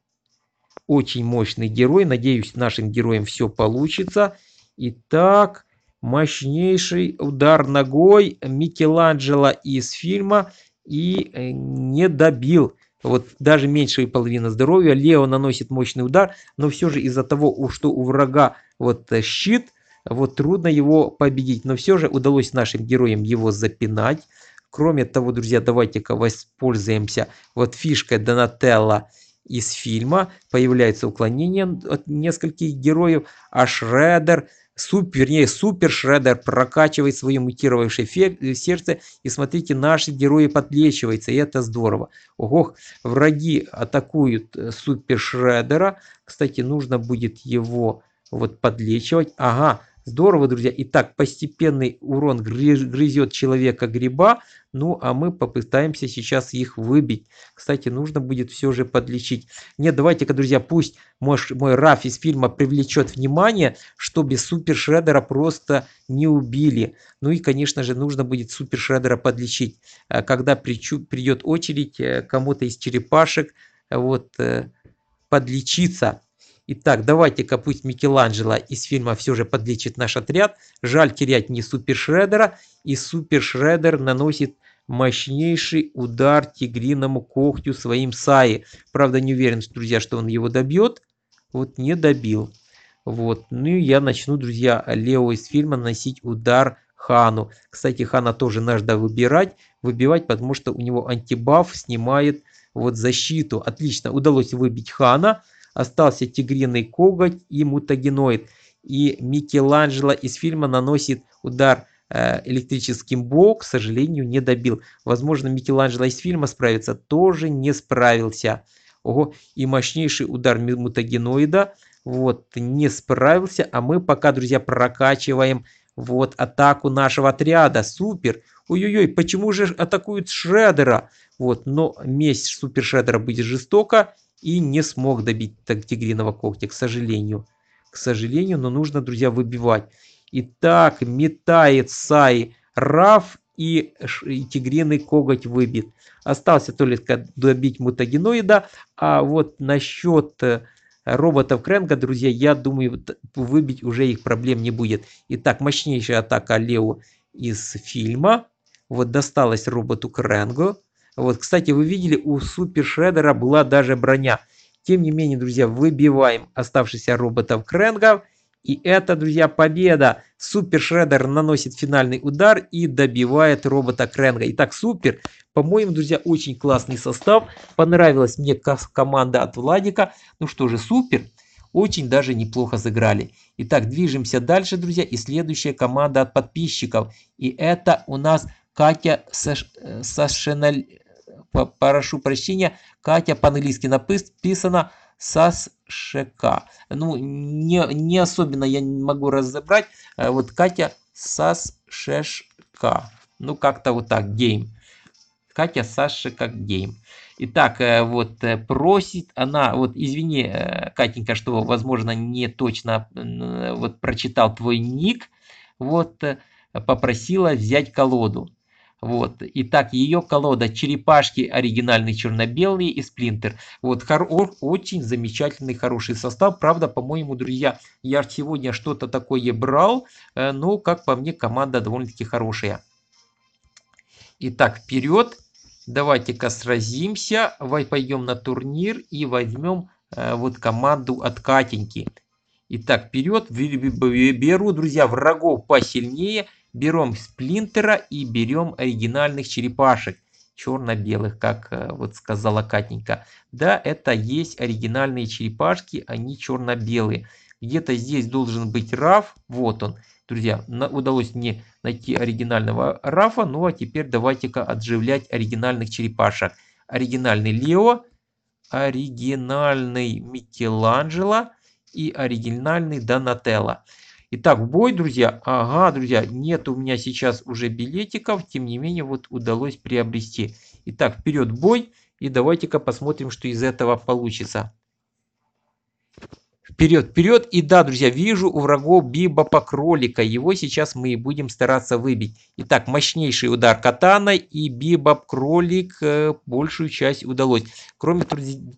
Очень мощный герой. Надеюсь, нашим героям все получится. Итак, мощнейший удар ногой Микеланджело из фильма. И не добил. Вот даже меньше половины здоровья. Лео наносит мощный удар. Но все же из-за того, что у врага вот щит, вот трудно его победить. Но все же удалось нашим героям его запинать. Кроме того, друзья, давайте-ка воспользуемся вот фишкой Донателло из фильма. Появляется уклонение от нескольких героев. А Шреддер, супер Шреддер прокачивает свое мутировавшее сердце. И смотрите, наши герои подлечиваются. И это здорово. Ого, враги атакуют супер Шреддера. Кстати, нужно будет его вот подлечивать. Ага, здорово, друзья. Итак, постепенный урон грызет человека гриба. Ну, а мы попытаемся сейчас их выбить. Кстати, нужно будет все же подлечить. Нет, давайте-ка, друзья, пусть мой Раф из фильма привлечет внимание, чтобы Супер Шреддера просто не убили. Ну и, конечно же, нужно будет Супер Шреддера подлечить. Когда придет очередь кому-то из черепашек вот подлечиться. Итак, давайте-ка пусть Микеланджело из фильма все же подлечит наш отряд. Жаль терять не Супер Шреддера. И Супер Шреддер наносит мощнейший удар тигриному когтю своим Саи. Правда, не уверен, друзья, что он его добьет. Вот не добил. Вот. Ну и я начну, друзья, Лео из фильма наносить удар Хану. Кстати, Хана тоже надо выбивать, потому что у него антибаф снимает вот защиту. Отлично, удалось выбить Хана. Остался тигриный коготь и мутагеноид. И Микеланджело из фильма наносит удар электрическим боком, к сожалению, не добил. Возможно, Микеланджело из фильма справится, тоже не справился. Ого, и мощнейший удар мутагеноида. Вот, не справился. А мы пока, друзья, прокачиваем вот атаку нашего отряда. Супер! Ой-ой-ой, почему же атакуют Шреддера? Вот, но месть Супер Шреддера будет жестока. И не смог добить так тигриного когтя, к сожалению. К сожалению, но нужно, друзья, выбивать. Итак, метает Сай Раф и тигриный коготь выбит. Остался только добить мутагеноида. А вот насчет роботов Крэнга, друзья, я думаю, выбить уже их проблем не будет. Итак, мощнейшая атака Лео из фильма. Вот досталась роботу Крэнгу. Вот, кстати, вы видели, у Супер Шреддера была даже броня. Тем не менее, друзья, выбиваем оставшихся роботов Крэнгов. И это, друзья, победа. Супер Шреддер наносит финальный удар и добивает робота Крэнга. Итак, супер. По-моему, друзья, очень классный состав. Понравилась мне команда от Владика. Ну что же, супер. Очень даже неплохо сыграли. Итак, движемся дальше, друзья. И следующая команда от подписчиков. И это у нас Катя Сасшешка. Прошу прощения, Катя по-английски написано Сасшешка. Ну, не особенно я не могу разобрать. Вот Катя Сасшешка. Ну, как-то вот так, гейм. Катя Сасшешка, гейм. Итак, вот просит она, вот извини, Катенька, что, возможно, не точно вот прочитал твой ник. Вот попросила взять колоду. Вот. Итак, ее колода черепашки, оригинальный черно-белый и сплинтер. Вот очень замечательный, хороший состав. Правда, по-моему, друзья, я сегодня что-то такое брал, но, как по мне, команда довольно-таки хорошая. Итак, вперед. Давайте-ка сразимся. Пойдем на турнир и возьмем вот команду от Катеньки. Итак, вперед. Беру, друзья, врагов посильнее. Берем сплинтера и берем оригинальных черепашек. Черно-белых, как вот сказала Катенька. Да, это есть оригинальные черепашки, они черно-белые. Где-то здесь должен быть Раф. Вот он. Друзья, удалось мне найти оригинального Рафа. Ну а теперь давайте-ка отживлять оригинальных черепашек. Оригинальный Лео, оригинальный Микеланджело и оригинальный Донателло. Итак, в бой, друзья. Ага, друзья, нет у меня сейчас уже билетиков, тем не менее, вот удалось приобрести. Итак, вперед бой, и давайте-ка посмотрим, что из этого получится. Вперед, вперед. И да, друзья, вижу у врагов Бибопа кролика. Его сейчас мы и будем стараться выбить. Итак, мощнейший удар катаной, и Бибоп кролик большую часть удалось. Кроме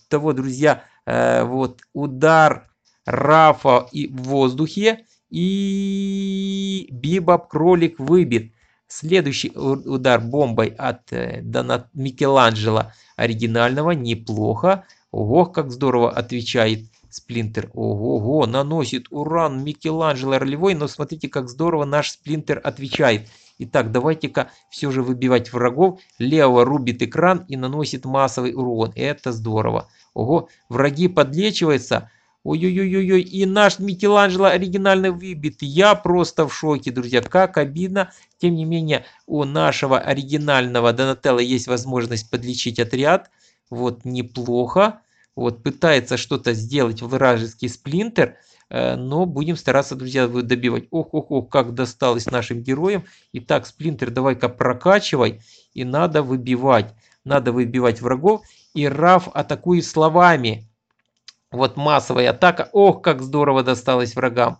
того, друзья, вот удар Рафа и в воздухе, и Бибоп кролик выбит. Следующий удар бомбой от Микеланджело оригинального. Неплохо. Ого, как здорово отвечает Сплинтер. Ого, наносит урон Микеланджело ролевой. Но смотрите, как здорово наш Сплинтер отвечает. Итак, давайте-ка все же выбивать врагов. Лео рубит экран и наносит массовый урон. Это здорово. Ого, враги подлечиваются. Ой-ой-ой-ой, и наш Микеланджело оригинально выбит. Я просто в шоке, друзья, как обидно. Тем не менее, у нашего оригинального Донателло есть возможность подлечить отряд. Вот, неплохо. Вот, пытается что-то сделать вражеский Сплинтер, но будем стараться, друзья, добивать. Ох-ох-ох, как досталось нашим героям. Итак, Сплинтер, давай-ка прокачивай. И надо выбивать. Надо выбивать врагов. И Раф атакует словами. Вот массовая атака. Ох, как здорово досталось врагам.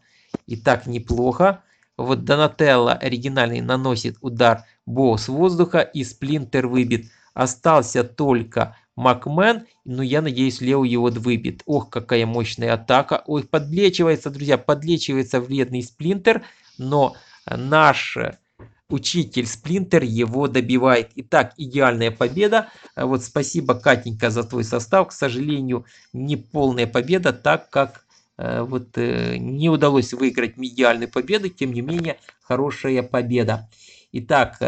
И так неплохо. Вот Донателло оригинальный наносит удар Бо с воздуха, и Сплинтер выбит. Остался только Макмен, но я надеюсь, Лео его выбит. Ох, какая мощная атака. Ой, подлечивается, друзья, подлечивается вредный Сплинтер, но наш учитель Сплинтер его добивает. Итак, идеальная победа. Вот спасибо, Катенька, за твой состав. К сожалению, не полная победа, так как не удалось выиграть идеальную победу. Тем не менее, хорошая победа. Итак,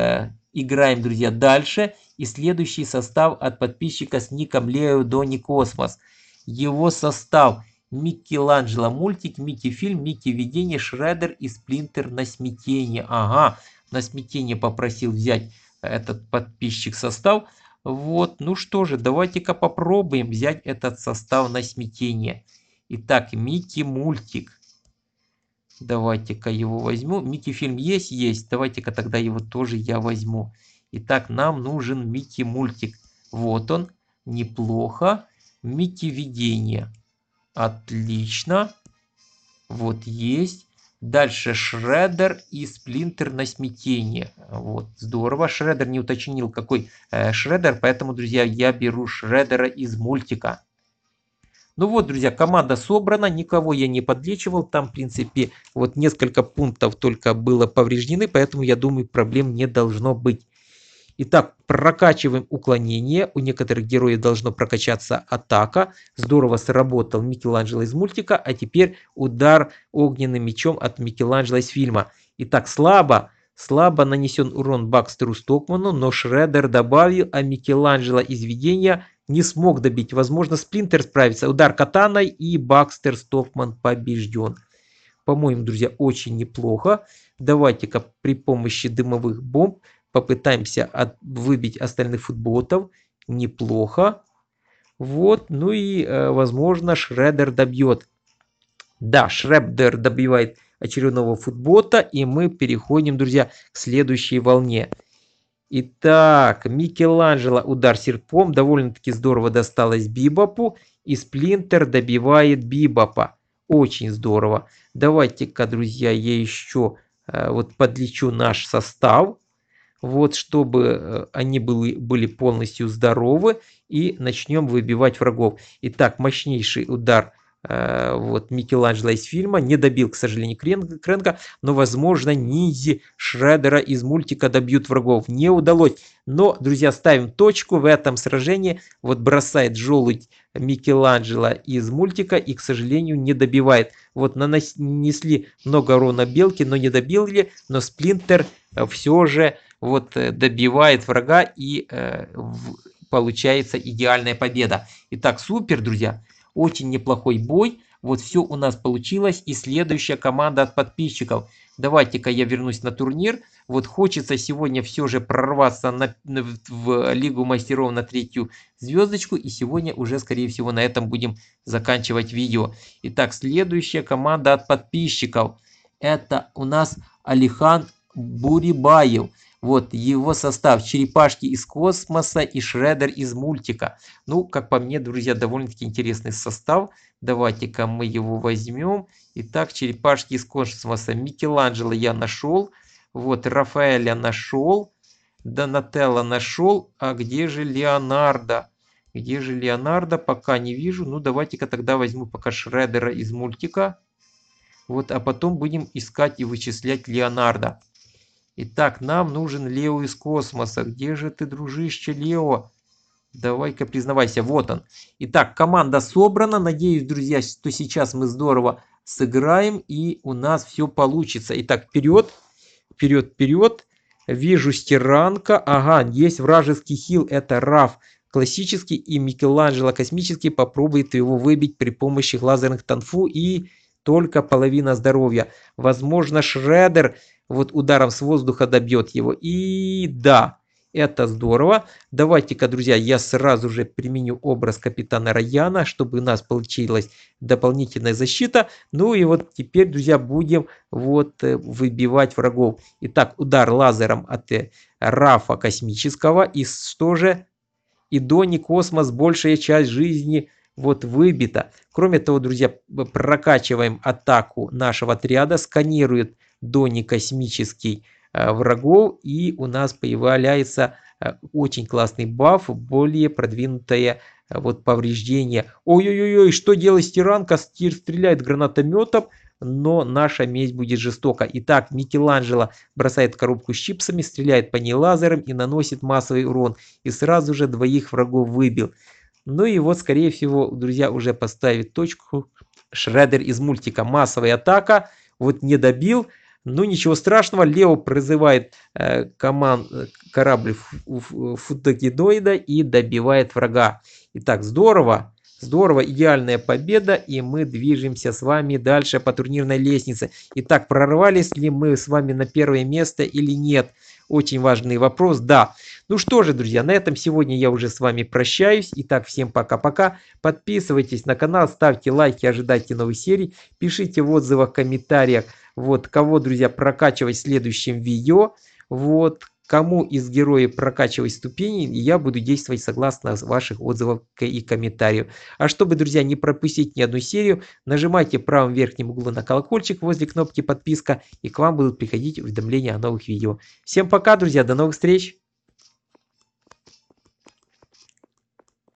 играем, друзья, дальше. И следующий состав от подписчика с ником Лео Дони Космос. Его состав: Микеланджело мультик, Микки фильм, Микки видение, Шреддер и Сплинтер на смятение. Ага. На смятение попросил взять этот подписчик состав. Вот, ну что же, давайте-ка попробуем взять этот состав на смятение. Итак, Микки мультик. Давайте-ка его возьму. Микки фильм есть? Есть. Давайте-ка тогда его тоже я возьму. Итак, нам нужен Микки мультик. Вот он. Неплохо. Микки видение. Отлично. Вот есть. Дальше Шреддер и Сплинтер на смятение. Вот, здорово. Шреддер не уточнил, какой Шреддер, поэтому, друзья, я беру Шреддера из мультика. Ну вот, друзья, команда собрана, никого я не подлечивал. Там, в принципе, вот несколько пунктов только было повреждены, поэтому, я думаю, проблем не должно быть. Итак, прокачиваем уклонение. У некоторых героев должно прокачаться атака. Здорово сработал Микеланджело из мультика. А теперь удар огненным мечом от Микеланджело из фильма. Итак, слабо нанесен урон Бакстеру Стокману, но Шреддер добавил, а Микеланджело из видения не смог добить. Возможно, Сплинтер справится. Удар катаной, и Бакстер Стокман побежден. По-моему, друзья, очень неплохо. Давайте-ка при помощи дымовых бомб попытаемся выбить остальных футботов. Неплохо. Вот. Ну и, возможно, Шреддер добьет. Да, Шреддер добивает очередного футбота. И мы переходим, друзья, к следующей волне. Итак, Микеланджело удар серпом. Довольно-таки здорово досталось Бибопу. И Сплинтер добивает Бибопа. Очень здорово. Давайте-ка, друзья, я еще подлечу наш состав. Вот, чтобы они были полностью здоровы. И начнем выбивать врагов. Итак, мощнейший удар Микеланджело из фильма. Не добил, к сожалению, Крэнга. Но, возможно, ниндзя Шреддера из мультика добьют врагов. Не удалось. Но, друзья, ставим точку в этом сражении. Вот бросает желудь Микеланджело из мультика и, к сожалению, не добивает. Вот нанесли много урона белки, но не добили. Но Сплинтер все же добивает врага, и получается идеальная победа. Итак, супер, друзья. Очень неплохой бой. Вот все у нас получилось. И следующая команда от подписчиков. Давайте-ка я вернусь на турнир. Вот хочется сегодня все же прорваться в Лигу мастеров на 3-ю звездочку. И сегодня уже, скорее всего, на этом будем заканчивать видео. Итак, следующая команда от подписчиков. Это у нас Александр Бурибаев. Вот его состав: Черепашки из космоса и Шреддер из мультика. Ну, как по мне, друзья, довольно-таки интересный состав. Давайте-ка мы его возьмем. Итак, черепашки из космоса. Микеланджело я нашел. Вот, Рафаэля нашел. Донателло нашел. А где же Леонардо? Где же Леонардо? Пока не вижу. Ну, давайте-ка тогда возьму пока Шреддера из мультика. Вот, а потом будем искать и вычислять Леонардо. Итак, нам нужен Лео из космоса. Где же ты, дружище, Лео? Давай-ка признавайся. Вот он. Итак, команда собрана. Надеюсь, друзья, что сейчас мы здорово сыграем и у нас все получится. Итак, вперед, вперед, вперед. Вижу стиранка. Ага, есть вражеский хил. Это Раф классический и Микеланджело космический попробует его выбить при помощи лазерных танфу и... Только половина здоровья. Возможно, Шреддер вот ударом с воздуха добьет его. И да, это здорово. Давайте-ка, друзья, я сразу же применю образ капитана Раяна, чтобы у нас получилась дополнительная защита. Ну и вот теперь, друзья, будем вот выбивать врагов. Итак, удар лазером от Рафа космического. И что же? И Дони Космос, большая часть жизни... Вот выбито. Кроме того, друзья, прокачиваем атаку нашего отряда. Сканирует Дони космический врагов. И у нас появляется очень классный баф. Более продвинутое вот повреждение. Ой-ой-ой, что делает стиранка? Стреляет гранатометом. Но наша месть будет жестока. Итак, Микеланджело бросает коробку с чипсами. Стреляет по ней лазером и наносит массовый урон. И сразу же двоих врагов выбил. Ну и вот, скорее всего, друзья, уже поставит точку. Шреддер из мультика. Массовая атака. Вот не добил. Ну, ничего страшного. Лео призывает корабль футагидоида и добивает врага. Итак, здорово. Здорово. Идеальная победа. И мы движемся с вами дальше по турнирной лестнице. Итак, прорвались ли мы с вами на первое место или нет? Очень важный вопрос. Да. Ну что же, друзья, на этом сегодня я уже с вами прощаюсь. Итак, всем пока-пока. Подписывайтесь на канал, ставьте лайки, ожидайте новых серий. Пишите в отзывах, комментариях, вот, кого, друзья, прокачивать в следующем видео. Вот, кому из героев прокачивать ступени. Я буду действовать согласно ваших отзывов и комментариев. А чтобы, друзья, не пропустить ни одну серию, нажимайте в правом верхнем углу на колокольчик возле кнопки подписка. И к вам будут приходить уведомления о новых видео. Всем пока, друзья, до новых встреч!